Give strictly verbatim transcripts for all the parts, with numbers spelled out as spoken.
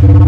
You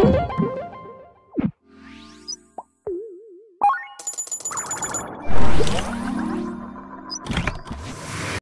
You